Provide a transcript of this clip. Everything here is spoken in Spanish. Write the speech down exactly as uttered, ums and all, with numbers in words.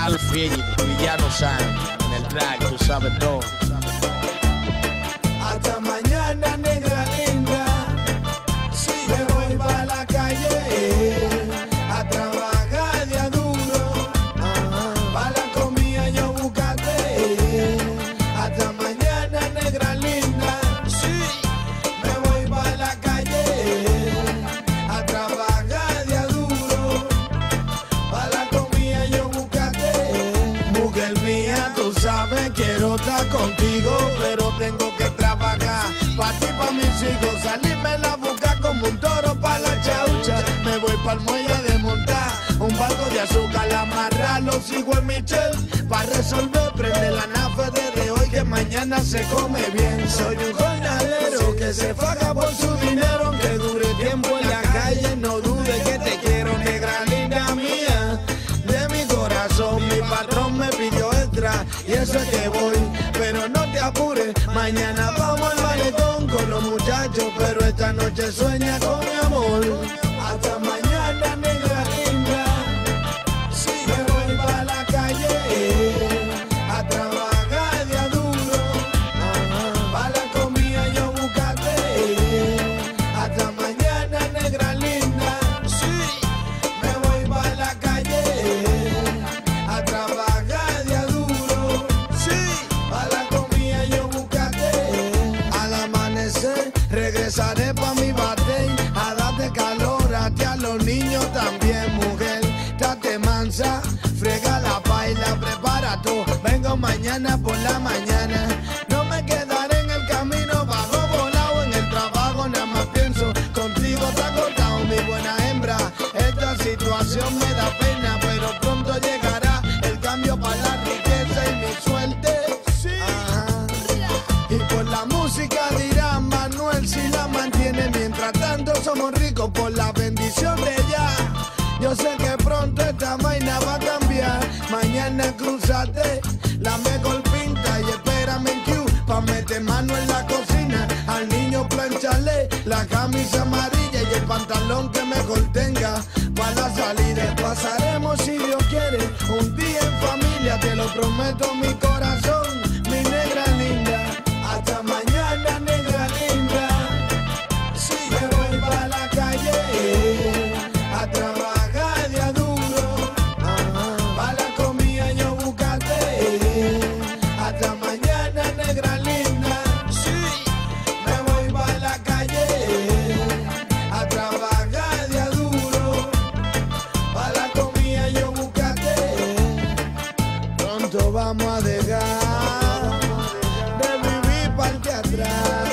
Al fin, villano san, en el track, tú sabes todo. Hasta mañana, negra linda, si me vuelvo a la calle, a trabajar ya duro, para la comida yo buscate. Hasta mañana, negra linda, si me vuelvo a la calle, a trabajar ya duro, para la comida yo buscate. Mujer mía, tú sabes, quiero estar contigo, pero tengo que trabajar. Pa' ti, pa' mis hijos, salirme la boca como un toro pa' la chaucha. Me voy pa'l muelle de montar, un barco de azúcar, la amarrar, lo sigo en mi chef. Pa' resolver, prende la nave desde hoy que mañana se come bien. Soy un jornalero que se faja por su dinero, aunque dure tiempo en la calle, no dudes que te quiero, negra linda mía, de mi corazón. Mi patrón me pidió extra y eso es que voy, pero no te apures, mañana vamos al maletón con los muchachos, pero esta noche sueña con mi amor. Hasta mañana, negra linda, si me voy pa' la calle, a trabajar de duro, pa' la comida yo buscate. Hasta mañana, negra linda, si me voy pa' la calle, a trabajar de duro, pa' la comida yo buscate. Al amanecer regresaré pa' mi batey, a darte calor a ti, a los niños también. Mujer, date mansa, frega la paila, prepara todo, vengo mañana por la mañana. No me quedaré en el camino, bajo volado en el trabajo, nada más pienso contigo, te ha cortado mi buena hembra. Esta situación me da pena, pero pronto llegará el cambio para la riqueza y mi suerte. Ajá. Y por la música dirán Manuel si la mantiene, mientras tanto somos ricos por la bendición de ella. Yo sé que pronto esta vaina va a cambiar. Mañana cruzate la mejor pinta y espérame en Q pa' meter mano en la cocina. Al niño planchale la camisa amarilla y el pantalón que mejor tenga. Pa' la salida pasaremos si Dios quiere un día en familia, te lo prometo mi corazón, mi negra linda. Hasta mañana, negra linda, si me voy pa' la calle, a trabajar. Vamos a dejar de vivir parte atrás.